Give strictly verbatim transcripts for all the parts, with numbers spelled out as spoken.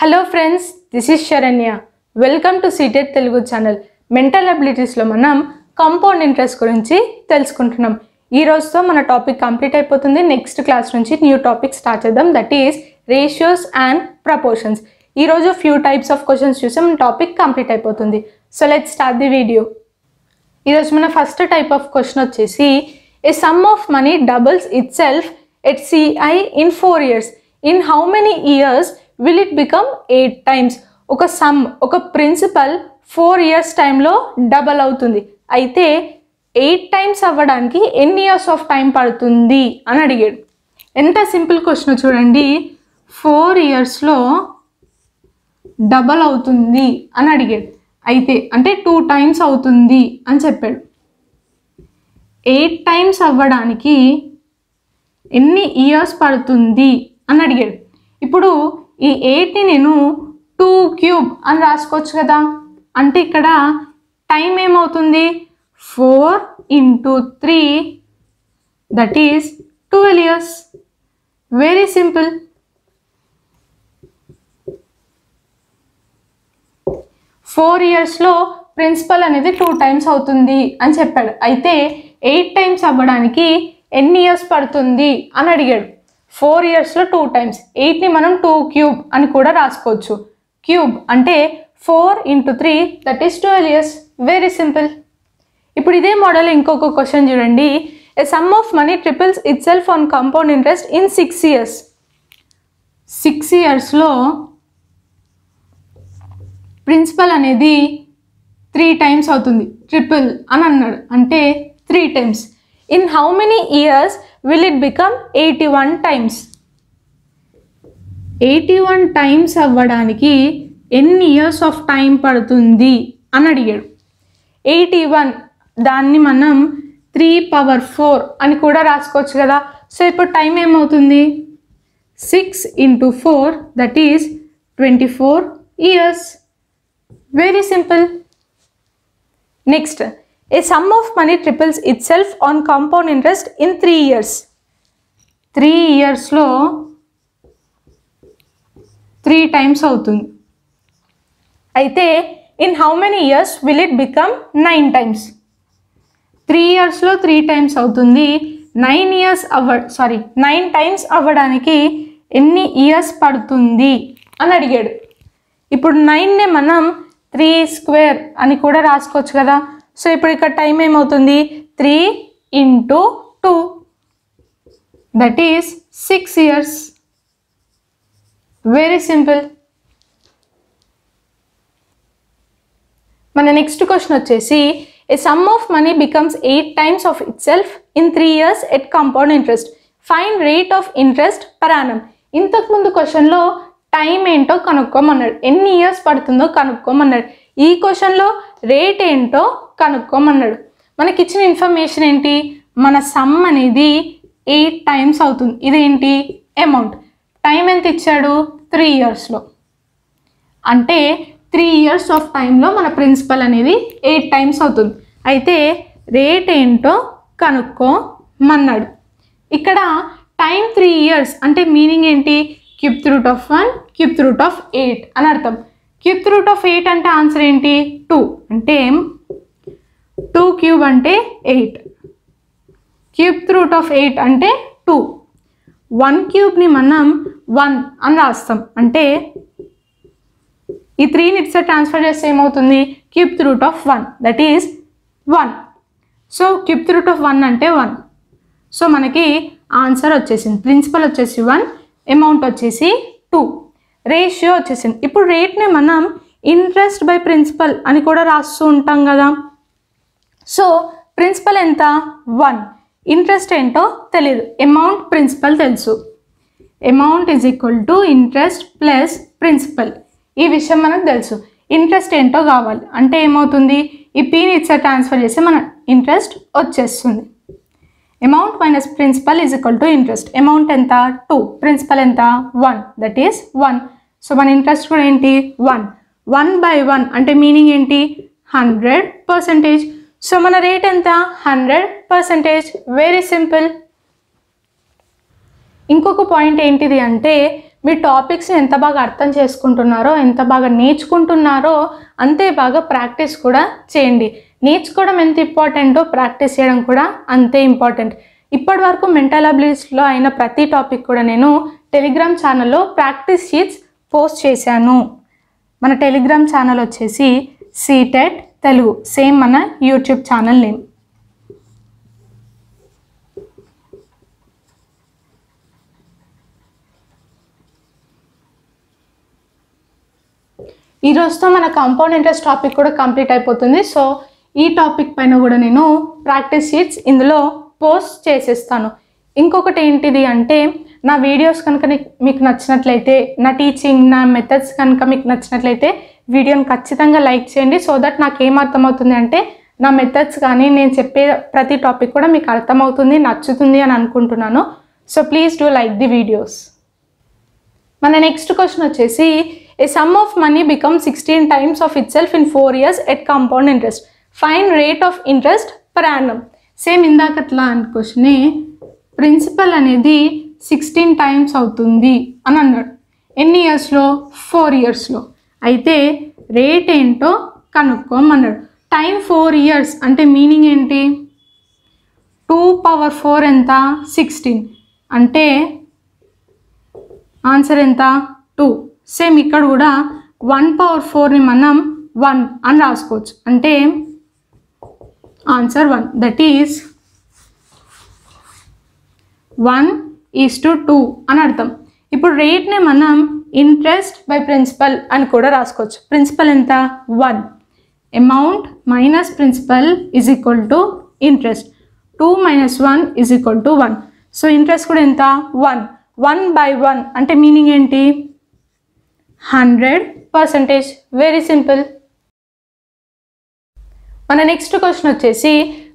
Hello friends, this is Sharanya. Welcome to seated telugu channel. Mental abilities lo manam compound interest gurinchi telusukuntunnam. Ee roju tho mana topic complete ayipotundi. Next class nunchi new topic start chedam, that is ratios and proportions. Ee roju few types of questions chusam, topic complete ayipotundi. So let's start the video. Ee roju mana first type of question vachesi a sum of money doubles itself at C I in four years. In how many years will it become eight times? ఒక sum, ఒక principal four years టైంలో double అవుతుంది. అయితే eight times అవ్వడానికి ఎన్ని years of time పడుతుంది అని అడిగాడు. ఎంత సింపుల్ క్వశ్చన్ చూడండి. ఫోర్ ఇయర్స్లో డబల్ అవుతుంది అని అడిగాడు. అయితే అంటే టూ టైమ్స్ అవుతుంది అని చెప్పాడు. ఎయిట్ టైమ్స్ అవ్వడానికి ఎన్ని ఇయర్స్ పడుతుంది అని అడిగాడు. ఇప్పుడు ఈ ఎయిట్ని నేను టూ క్యూబ్ అని రాసుకోవచ్చు కదా. అంటే ఇక్కడ టైం ఏమవుతుంది, four into three that is twelve years. Very simple. Four ఇయర్స్లో ప్రిన్సిపల్ అనేది టూ టైమ్స్ అవుతుంది అని చెప్పాడు. అయితే ఎయిట్ టైమ్స్ అవ్వడానికి ఎన్ని ఇయర్స్ పడుతుంది అని అడిగాడు. ఫోర్ ఇయర్స్లో టూ టైమ్స్, ఎయిట్ని మనం టూ క్యూబ్ అని కూడా రాసుకోవచ్చు. క్యూబ్ అంటే four into three that is twelve years. Very simple. ఇప్పుడు ఇదే మోడల్ ఇంకొక క్వశ్చన్ చూడండి. A sum of money triples itself on compound interest in six years. Six ఇయర్స్లో ప్రిన్సిపల్ అనేది త్రీ టైమ్స్ అవుతుంది. ట్రిపుల్ అని అన్నాడు అంటే three times. In how many years will it become eighty-one times? eighty-one times అవ్వడానికి ఎన్ని years of time పడుతుంది అని అడిగాడు. ఎయిటీ వన్ దాన్ని మనం త్రీ పవర్ ఫోర్ అని కూడా రాసుకోవచ్చు కదా. సో ఇప్పుడు టైం ఏమవుతుంది, six into four that is twenty four years. Very simple. Next, a sum of money triples itself on compound interest in three years. three years లో three times అవుతుంది. అయితే in how many years will it become nine times? three years లో three times అవుతుంది. nine years అవ sorry nine times అవ్వడానికి ఎన్ని years పడుతుంది అని అడిగాడు. ఇప్పుడు నైన్నే మనం త్రీ స్క్వేర్ అని కూడా రాసుకోవచ్చు కదా. సో ఇప్పుడు ఇక్కడ టైం ఏమవుతుంది, three into two that is six years. Very simple. మన నెక్స్ట్ క్వశ్చన్ వచ్చేసి a sum of money becomes eight times of itself in three years at compound interest. Find rate of interest పరానం. ఇంతకుముందు క్వశ్చన్లో time ఏంటో కనుక్కోమన్నాడు, ఎన్ని years పడుతుందో కనుక్కోమన్నాడు. ఈ క్వశ్చన్లో rate ఏంటో కనుక్కోమన్నాడు. మనకి ఇచ్చిన ఇన్ఫర్మేషన్ ఏంటి, మన సమ్ అనేది ఎయిట్ టైమ్స్ అవుతుంది. ఇదేంటి అమౌంట్. టైం ఎంత ఇచ్చాడు, త్రీ ఇయర్స్లో. అంటే త్రీ ఇయర్స్ ఆఫ్ టైంలో మన ప్రిన్సిపల్ అనేది ఎయిట్ టైమ్స్ అవుతుంది. అయితే రేట్ ఏంటో కనుక్కోమన్నాడు. ఇక్కడ టైం త్రీ ఇయర్స్ అంటే మీనింగ్ ఏంటి, cubed root of one cubed root of eight అని అర్థం. క్యూబ్డ్ రూట్ ఆఫ్ ఎయిట్ అంటే ఆన్సర్ ఏంటి, టూ. అంటే టూ క్యూబ్ అంటే eight, cubed root of eight అంటే టూ. వన్ క్యూబ్ని మనం వన్ అని రాస్తాం. అంటే ఈ త్రీని ఇట్స్ ట్రాన్స్ఫర్ చేస్తే ఏమవుతుంది, cubed root of one that is one. So cubed root of one అంటే వన్. సో మనకి ఆన్సర్ వచ్చేసింది, ప్రిన్సిపల్ వచ్చేసి వన్, అమౌంట్ వచ్చేసి టూ, రేషియో వచ్చేసింది. ఇప్పుడు రేట్ని మనం ఇంట్రెస్ట్ బై ప్రిన్సిపల్ అని కూడా రాస్తూ ఉంటాం కదా. సో ప్రిన్సిపల్ ఎంత, వన్. ఇంట్రెస్ట్ ఏంటో తెలియదు, అమౌంట్ ప్రిన్సిపల్ తెలుసు. Amount is equal to interest plus principal. ఈ విషయం మనకు తెలుసు. ఇంట్రెస్ట్ ఏంటో కావాలి అంటే ఏమవుతుంది, ఈ పీని ఇట్సా ట్రాన్స్ఫర్ చేస్తే మన ఇంట్రెస్ట్ వచ్చేస్తుంది. Amount minus principal is equal to interest. Amount ఎంత, టూ. ప్రిన్సిపల్ ఎంత, one that is one. So మన ఇంట్రెస్ట్ కూడా ఏంటి, వన్. వన్ బై వన్ అంటే మీనింగ్ ఏంటి, హండ్రెడ్ పర్సెంటేజ్. సో మన రేట్ ఎంత, హండ్రెడ్ పర్సెంటేజ్. Very simple. ఇంకొక పాయింట్ ఏంటిది అంటే మీ టాపిక్స్ ఎంత బాగా అర్థం చేసుకుంటున్నారో, ఎంత బాగా నేర్చుకుంటున్నారో అంతే బాగా ప్రాక్టీస్ కూడా చేయండి. నేర్చుకోవడం ఎంత ఇంపార్టెంటో ప్రాక్టీస్ చేయడం కూడా అంతే ఇంపార్టెంట్. ఇప్పటి వరకు మెంటల్ అబిలిటీస్లో అయిన ప్రతి టాపిక్ కూడా నేను టెలిగ్రామ్ ఛానల్లో ప్రాక్టీస్ షీట్స్ పోస్ట్ చేశాను. మన టెలిగ్రామ్ ఛానల్ వచ్చేసి సీటెడ్ తెలుగు, సేమ్ మన యూట్యూబ్ ఛానల్ నేమ్. ఈ రోజుతో మన కాంపౌండ్ ఇంట్రెస్ట్ టాపిక్ కూడా కంప్లీట్ అయిపోతుంది. సో ఈ టాపిక్ పైన కూడా నేను ప్రాక్టీస్ షీట్స్ ఇందులో పోస్ట్ చేసేస్తాను. ఇంకొకటి ఏంటిది అంటే, నా వీడియోస్ కనుక మీకు నచ్చినట్లయితే, నా టీచింగ్, నా మెథడ్స్ కనుక మీకు నచ్చినట్లయితే వీడియోని ఖచ్చితంగా లైక్ చేయండి. సో దట్ నాకు ఏం అర్థమవుతుంది అంటే నా మెథడ్స్ కానీ నేను చెప్పే ప్రతి టాపిక్ కూడా మీకు అర్థమవుతుంది, నచ్చుతుంది అని అనుకుంటున్నాను. So please do like the videos. మన నెక్స్ట్ క్వశ్చన్ వచ్చేసి, a sum of money becomes sixteen times of itself in four years at compound interest. Find rate of interest per annum. Same ఇందాకట్లా అని క్వశ్చన్, ప్రిన్సిపల్ అనేది sixteen times అవుతుంది అని అన్నాడు. ఎన్ని ఇయర్స్లో? ఫోర్ ఇయర్స్లో. అయితే రేట్ ఏంటో కనుక్కోమన్నాడు. టైం ఫోర్ ఇయర్స్ అంటే మీనింగ్ ఏంటి? టూ పవర్ ఫోర్ ఎంత? సిక్స్టీన్. అంటే ఆన్సర్ ఎంత? టూ. సేమ్ ఇక్కడ కూడా వన్ పవర్ ఫోర్ని మనం వన్ అని రాసుకోవచ్చు. అంటే answer one, that is one is to two అని అర్థం. ఇప్పుడు రేట్ని మనం ఇంట్రెస్ట్ బై ప్రిన్సిపల్ అని కూడా రాసుకోవచ్చు. ప్రిన్సిపల్ ఎంత? One. Amount minus principal is equal to interest. Two minus one is equal to one. So interest కూడా ఎంత? వన్. వన్ బై వన్ అంటే మీనింగ్ ఏంటి? Hundred percentage. Very simple. మన నెక్స్ట్ క్వశ్చన్ వచ్చేసి,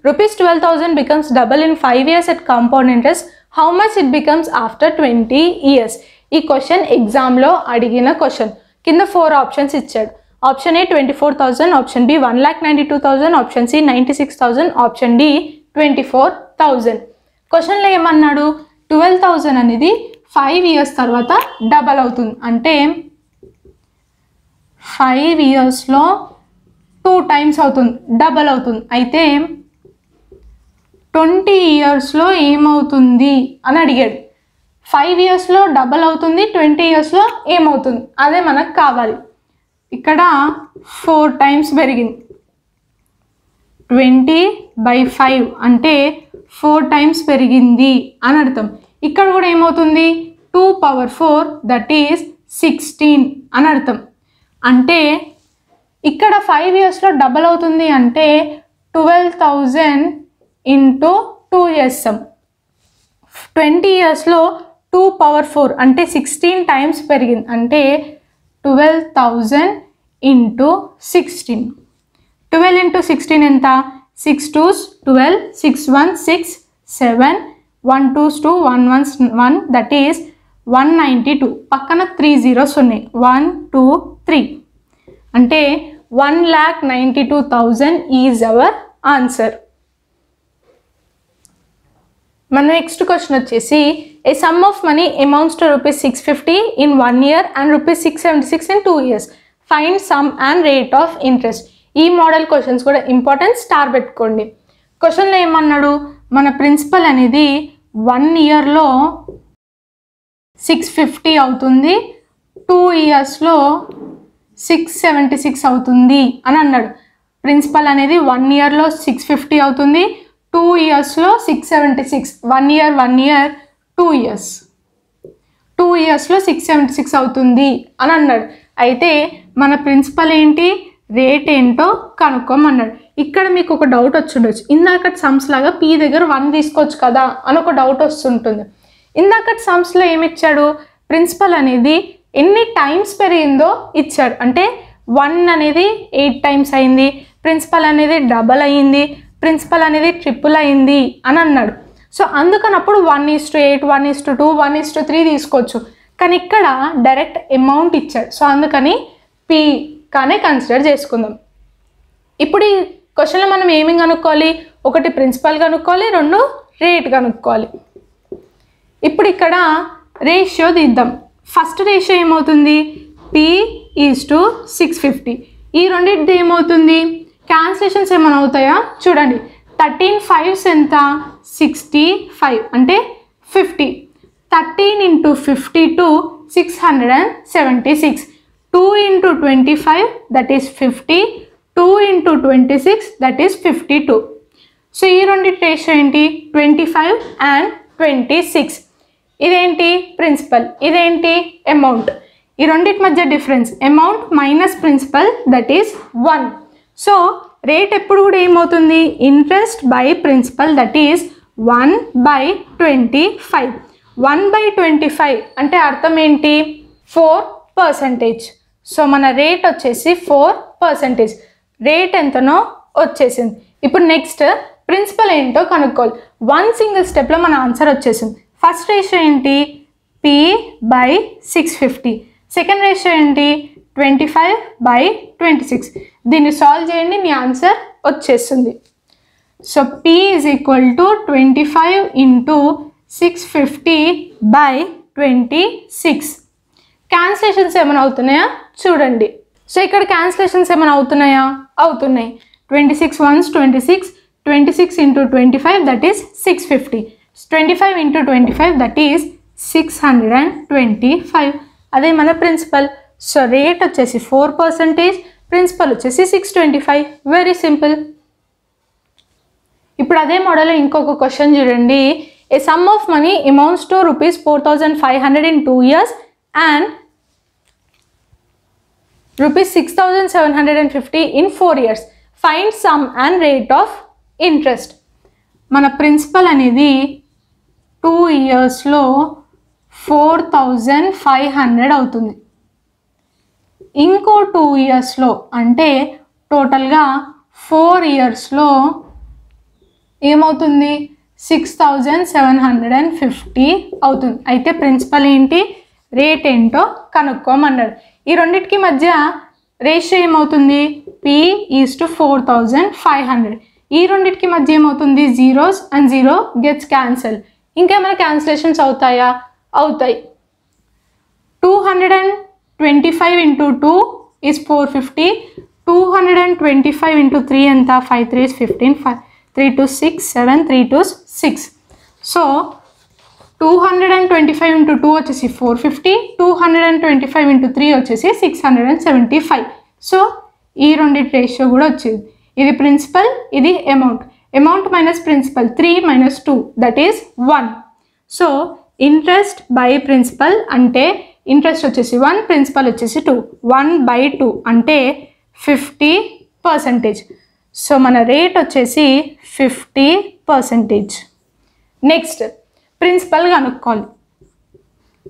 rupees twelve thousand becomes double in five years at compound interest. How much it becomes after twenty years? ఈ question ఎగ్జామ్లో అడిగిన question. కింద four options ఇచ్చాడు. Option A twenty four thousand, option B one lakh ninety two thousand, option C ninety six thousand, option D twenty four thousand. క్వశ్చన్లో ఏమన్నాడు? Twelve thousand అనేది five years తర్వాత double అవుతుంది. అంటే ఫైవ్ ఇయర్స్లో టూ టైమ్స్ అవుతుంది, double అవుతుంది. అయితే ట్వంటీ ఇయర్స్లో ఏమవుతుంది అని అడిగాడు. ఫైవ్ ఇయర్స్లో డబల్ అవుతుంది, ట్వంటీ ఇయర్స్లో ఏమవుతుంది అదే మనకు కావాలి. ఇక్కడ ఫోర్ టైమ్స్ పెరిగింది. ట్వంటీ బై ఫైవ్ అంటే ఫోర్ టైమ్స్ పెరిగింది అని అర్థం. ఇక్కడ కూడా ఏమవుతుంది? Two power four, that is sixteen అని అర్థం. అంటే ఇక్కడ ఫైవ్ ఇయర్స్లో డబల్ అవుతుంది అంటే ట్వెల్వ్ థౌజండ్ ఇంటూ టూ చేస్తాం. ట్వంటీ ఇయర్స్లో టూ పవర్ ఫోర్ అంటే సిక్స్టీన్ టైమ్స్ పెరిగింది. అంటే twelve thousand into sixteen. Twelve into sixteen ఎంత? Six twos twelve, six one six, seven one twos two, one ones one, that is one ninety two. పక్కన three zeros ఉన్నాయి, one two three. అంటే one lakh ninety two thousand is our answer. మన next question వచ్చేసి, a sum of money amounts to rupees six fifty in one year and rupees six seventy six in two years. Find sum and rate of interest. ఈ model questions కూడా important, star పెట్టుకోండి. క్వశ్చన్లో ఏమన్నాడు? మన principal అనేది one ఇయర్లో six fifty అవుతుంది, two ఇయర్స్లో సిక్స్ సెవెంటీ సిక్స్ అవుతుంది అని అన్నాడు. ప్రిన్సిపల్ అనేది వన్ ఇయర్లో సిక్స్ ఫిఫ్టీ అవుతుంది, టూ ఇయర్స్లో six seventy six. One year one year two years, two ఇయర్స్లో సిక్స్ సెవెంటీ సిక్స్ అవుతుంది అని అన్నాడు. అయితే మన ప్రిన్సిపల్ ఏంటి, రేట్ ఏంటో కనుక్కోమన్నాడు. ఇక్కడ మీకు ఒక డౌట్ వచ్చుండొచ్చు. ఇందాక సమ్స్ లాగా పీ దగ్గర వన్ తీసుకోవచ్చు కదా అని ఒక డౌట్ వస్తుంటుంది. ఇందాక సమ్స్లో ఏమిచ్చాడు? ప్రిన్సిపల్ అనేది ఎన్ని టైమ్స్ పెరిగిందో ఇచ్చాడు. అంటే వన్ అనేది ఎయిట్ టైమ్స్ అయింది, ప్రిన్సిపల్ అనేది డబల్ అయ్యింది, ప్రిన్సిపల్ అనేది ట్రిపుల్ అయింది అని అన్నాడు. సో అందుకని అప్పుడు one is to eight, one is to two, one is to three తీసుకోవచ్చు. కానీ ఇక్కడ డైరెక్ట్ అమౌంట్ ఇచ్చాడు. సో అందుకని పీ కానే కన్సిడర్ చేసుకుందాం. ఇప్పుడు ఈ క్వశ్చన్లో మనం ఏమి కనుక్కోవాలి? ఒకటి ప్రిన్సిపల్ కనుక్కోవాలి, రెండు రేట్ కనుక్కోవాలి. ఇప్పుడు ఇక్కడ రేషియో తీద్దాం. ఫస్ట్ రేషియో ఏమవుతుంది P is to six fifty. ఈ రెండిటిది ఏమవుతుంది క్యాన్సిలేషన్స్ ఏమన్నా అవుతాయా చూడండి thirteen fives ఎంత sixty-five అంటే fifty. thirteen into fifty-two six hundred seventy-six. two into twenty-five that is fifty. two into twenty-six that is fifty-two. So ఈ రెండు రేషియో ఏంటి twenty-five and twenty-six. ఇదేంటి ప్రిన్సిపల్ ఇదేంటి అమౌంట్ ఈ రెండిటి మధ్య difference amount minus principal that is one. So rate ఎప్పుడు కూడా ఏమవుతుంది interest by principal that is one by twenty five. One by twenty five అంటే అర్థం ఏంటి ఫోర్ పర్సెంటేజ్. సో మన రేట్ వచ్చేసి ఫోర్ పర్సెంటేజ్. రేట్ ఎంతనో వచ్చేసింది. ఇప్పుడు నెక్స్ట్ ప్రిన్సిపల్ ఏంటో కనుక్కోవాలి. వన్ సింగిల్ స్టెప్లో మన ఆన్సర్ వచ్చేసింది. ఫస్ట్ రేషియో ఏంటి P by six fifty. Second ratio ఏంటి twenty-five by twenty-six. దీన్ని సాల్వ్ చేయండి మీ ఆన్సర్ వచ్చేస్తుంది. So P is equal to twenty-five into six fifty by twenty-six. Cancellations ఏమైనా అవుతున్నాయా చూడండి. సో ఇక్కడ క్యాన్సిలేషన్స్ ఏమైనా అవుతున్నాయా అవుతున్నాయి. twenty-six ones twenty-six. twenty-six into twenty-five that is six fifty. twenty-five into twenty-five that is six hundred twenty-five. అదే మన ప్రిన్సిపల్. సో రేట్ వచ్చేసి ఫోర్ పర్సెంటేజ్, ప్రిన్సిపల్ వచ్చేసి six twenty five. Very simple. ఇప్పుడు అదే మోడల్లో ఇంకొక క్వశ్చన్ చూడండి. A sum of money amounts to rupees four thousand five hundred in two years and rupees six thousand seven hundred and fifty in four years find sum and rate of interest. మన principal అనేది two ఇయర్స్లో four thousand five hundred అవుతుంది. ఇంకో two ఇయర్స్లో అంటే టోటల్గా four ఇయర్స్లో ఏమవుతుంది six thousand seven hundred and fifty అవుతుంది. అయితే ప్రిన్సిపల్ ఏంటి రేట్ ఏంటో కనుక్కోమన్నాడు. ఈ రెండింటికి మధ్య రేషియో ఏమవుతుంది P is to four thousand five hundred. ఈ రెండింటికి మధ్య ఏమవుతుంది zeros and zero gets cancel. ఇంకేమైనా క్యాన్సిలేషన్స్ అవుతాయా అవుతాయి. Two hundred and twenty five into two is four fifty. Two hundred and twenty five into three ఎంత five three is fifteen. Five three two six seven three two six. So two hundred and twenty five into two వచ్చేసి four fifty. Two hundred and twenty five into three వచ్చేసి six hundred and seventy five. So ఈ రెండింటి ratio కూడా వచ్చేది. ఇది principal ఇది amount. Amount minus principal three minus two that is one. So interest by principal అంటే interest వచ్చేసి one principal వచ్చేసి టూ. వన్ బై టూ అంటే ఫిఫ్టీ పర్సెంటేజ్. సో మన రేట్ వచ్చేసి ఫిఫ్టీ పర్సెంటేజ్. నెక్స్ట్ ప్రిన్సిపల్ కనుక్కోవాలి.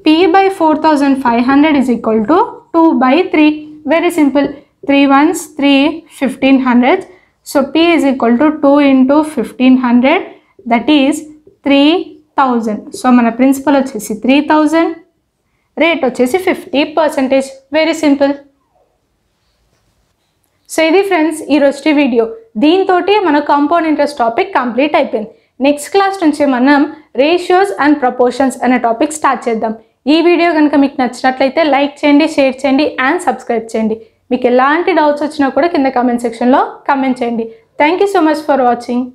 P by four thousand five hundred is equal to two by three. Very simple. Three ones, three fifteen hundreds. So P is equal to two into fifteen hundred. That is three thousand. So our principal is three thousand. Rate is fifty percentage. Very simple. So this friends, this video. Deen toti mano compound interest topic complete అయిపోయింది. Next class nunchi manam ratios and proportions అనే topic start చేద్దాం. ఈ video గనుక మీకు నచ్చినట్లయితే like చేయండి, share చేయండి and subscribe చేయండి. మీకు ఎలాంటి డౌట్స్ వచ్చినా కూడా కింద కామెంట్ సెక్షన్లో కామెంట్ చేయండి. Thank you so much for watching.